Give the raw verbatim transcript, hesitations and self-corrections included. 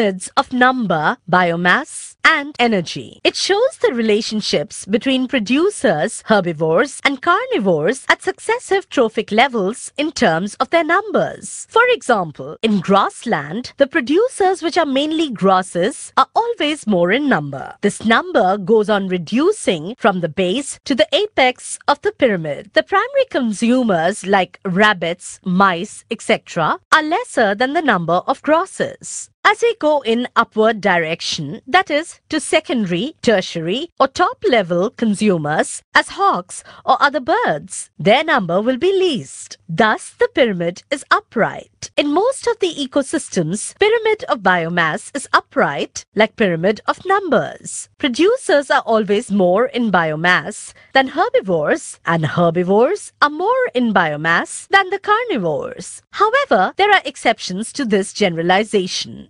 pyramids of number, biomass, and energy. It shows the relationships between producers, herbivores, and carnivores at successive trophic levels in terms of their numbers. For example, in grassland, the producers, which are mainly grasses, are always more in number. This number goes on reducing from the base to the apex of the pyramid. The primary consumers, like rabbits, mice, et cetera, are lesser than the number of grasses. As we go in upward direction, that is, to secondary, tertiary or top-level consumers as hawks or other birds, their number will be least. Thus, the pyramid is upright. In most of the ecosystems, pyramid of biomass is upright, like pyramid of numbers. Producers are always more in biomass than herbivores, and herbivores are more in biomass than the carnivores. However, there are exceptions to this generalization.